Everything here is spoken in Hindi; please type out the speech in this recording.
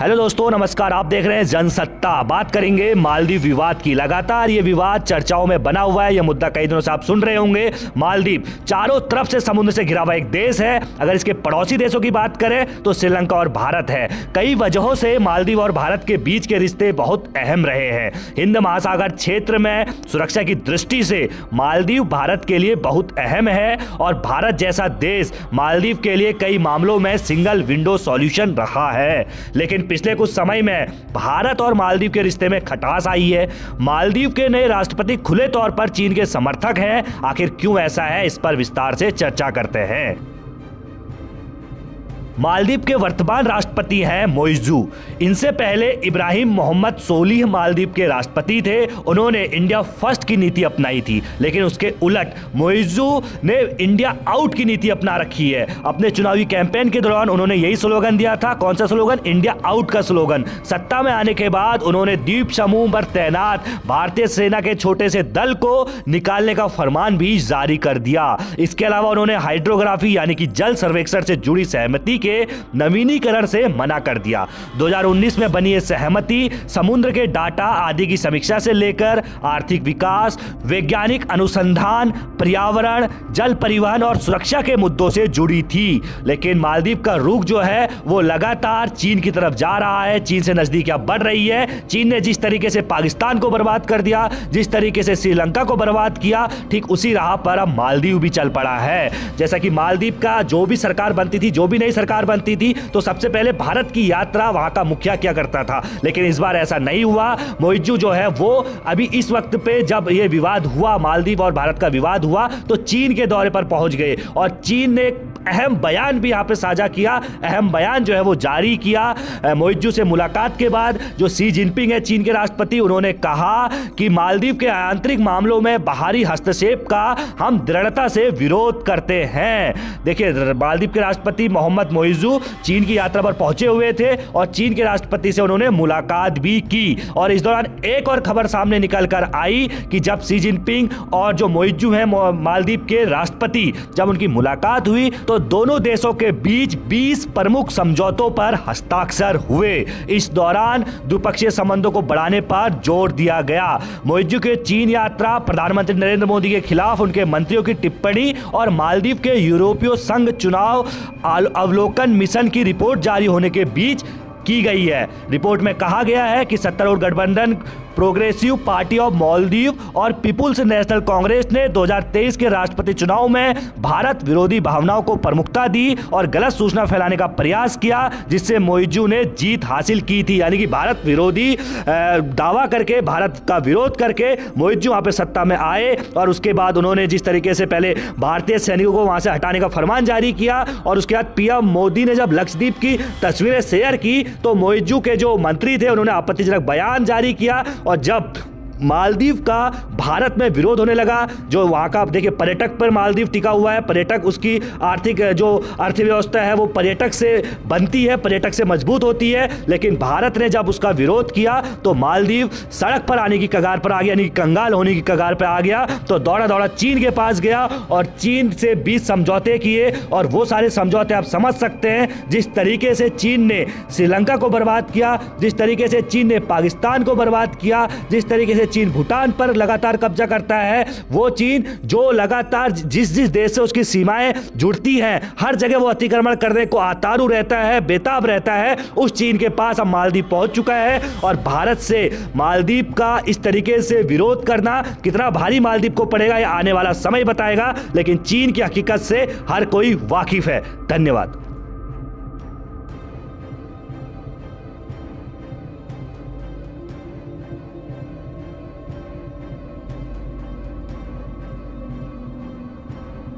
हेलो दोस्तों, नमस्कार। आप देख रहे हैं जनसत्ता। बात करेंगे मालदीव विवाद की। लगातार ये विवाद चर्चाओं में बना हुआ है। यह मुद्दा कई दिनों से आप सुन रहे होंगे। मालदीव चारों तरफ से समुद्र से घिरा हुआ एक देश है। अगर इसके पड़ोसी देशों की बात करें तो श्रीलंका और भारत है। कई वजहों से मालदीव और भारत के बीच के रिश्ते बहुत अहम रहे हैं। हिंद महासागर क्षेत्र में सुरक्षा की दृष्टि से मालदीव भारत के लिए बहुत अहम है और भारत जैसा देश मालदीव के लिए कई मामलों में सिंगल विंडो सॉल्यूशन रहा है। लेकिन पिछले कुछ समय में भारत और मालदीव के रिश्ते में खटास आई है। मालदीव के नए राष्ट्रपति खुले तौर पर चीन के समर्थक हैं। आखिर क्यों ऐसा है, इस पर विस्तार से चर्चा करते हैं। मालदीव के वर्तमान राष्ट्रपति हैं मुइज्जू। इनसे पहले इब्राहिम मोहम्मद सोलिह मालदीव के राष्ट्रपति थे। उन्होंने इंडिया फर्स्ट की नीति अपनाई थी, लेकिन उसके उलट मुइज्जू ने इंडिया आउट की नीति अपना रखी है। अपने चुनावी कैंपेन के दौरान उन्होंने यही स्लोगन दिया था। कौन सा स्लोगन? इंडिया आउट का स्लोगन। सत्ता में आने के बाद उन्होंने द्वीप समूह पर तैनात भारतीय सेना के छोटे से दल को निकालने का फरमान भी जारी कर दिया। इसके अलावा उन्होंने हाइड्रोग्राफी यानी कि जल सर्वेक्षण से जुड़ी सहमति के नवीनीकरण से मना कर दिया। 2019 में बनी यह सहमति समुद्र के डाटा आदि की समीक्षा से लेकर आर्थिक विकास, वैज्ञानिक अनुसंधान, पर्यावरण, जल परिवहन और सुरक्षा के मुद्दों से जुड़ी थी। लेकिन मालदीव का रुख जो है वो लगातार चीन की तरफ जा रहा है। चीन से नजदीकियां बढ़ रही है। चीन ने जिस तरीके से पाकिस्तान को बर्बाद कर दिया, जिस तरीके से श्रीलंका को बर्बाद किया, ठीक उसी राह पर अब मालदीव भी चल पड़ा है। जैसा कि मालदीव का जो भी सरकार बनती थी, जो भी नई सरकार बनती थी, तो सबसे पहले भारत की यात्रा वहां का मुखिया किया करता था, लेकिन इस बार ऐसा नहीं हुआ। मुइज्जू जो है वो अभी इस वक्त पे जब ये विवाद हुआ, मालदीव और भारत का विवाद हुआ, तो चीन के दौरे पर पहुंच गए और चीन ने अहम बयान भी यहाँ पे साझा किया। अहम बयान जो है वो जारी किया। मुइज्जू से मुलाकात के बाद जो सी जिनपिंग है चीन के राष्ट्रपति, उन्होंने कहा कि मालदीव के आंतरिक मामलों में बाहरी हस्तक्षेप का हम दृढ़ता से विरोध करते हैं। देखिए, मालदीव के राष्ट्रपति मोहम्मद मुइज्जू चीन की यात्रा पर पहुंचे हुए थे और चीन के राष्ट्रपति से उन्होंने मुलाकात भी की। और इस दौरान एक और खबर सामने निकल कर आई कि जब सी जिनपिंग और जो मुइज्जू हैं मालदीव के राष्ट्रपति, जब उनकी मुलाकात हुई तो दोनों देशों के बीच 20 प्रमुख समझौतों पर हस्ताक्षर हुए। इस दौरान द्विपक्षीय संबंधों को बढ़ाने पर जोर दिया गया। मुइज्जू की चीन यात्रा, प्रधानमंत्री नरेंद्र मोदी के खिलाफ उनके मंत्रियों की टिप्पणी और मालदीव के यूरोपीय संघ चुनाव अवलोकन मिशन की रिपोर्ट जारी होने के बीच की गई है। रिपोर्ट में कहा गया है कि 70 करोड़ गठबंधन प्रोग्रेसिव पार्टी ऑफ मालदीव और पीपुल्स नेशनल कांग्रेस ने 2023 के राष्ट्रपति चुनाव में भारत विरोधी भावनाओं को प्रमुखता दी और गलत सूचना फैलाने का प्रयास किया, जिससे मुइज्जू ने जीत हासिल की थी। यानी कि भारत विरोधी दावा करके, भारत का विरोध करके मुइज्जू वहाँ पे सत्ता में आए और उसके बाद उन्होंने जिस तरीके से पहले भारतीय सैनिकों को वहाँ से हटाने का फरमान जारी किया और उसके बाद पीएम मोदी ने जब लक्षद्वीप की तस्वीरें शेयर की तो मुइज्जू के जो मंत्री थे उन्होंने आपत्तिजनक बयान जारी किया। और जब मालदीव का भारत में विरोध होने लगा, जो वहाँ का, आप देखिए, पर्यटक पर मालदीव टिका हुआ है। पर्यटक उसकी आर्थिक जो अर्थव्यवस्था है वो पर्यटक से बनती है, पर्यटक से मजबूत होती है। लेकिन भारत ने जब उसका विरोध किया तो मालदीव सड़क पर आने की कगार पर आ गया, यानी कंगाल होने की कगार पर आ गया। तो दौड़ा दौड़ा चीन के पास गया और चीन से 20 समझौते किए और वो सारे समझौते आप समझ सकते हैं जिस तरीके से चीन ने श्रीलंका को बर्बाद किया, जिस तरीके से चीन ने पाकिस्तान को बर्बाद किया, जिस तरीके से चीन भूटान पर लगातार कब्जा करता है। वो चीन जो लगातार जिस देश से उसकी सीमाएं जुड़ती हैं, हर जगह वो अतिक्रमण करने को आतारू रहता है, बेताब रहता है। उस चीन के पास अब मालदीव पहुंच चुका है और भारत से मालदीव का इस तरीके से विरोध करना कितना भारी मालदीव को पड़ेगा, यह आने वाला समय बताएगा। लेकिन चीन की हकीकत से हर कोई वाकिफ है। धन्यवाद।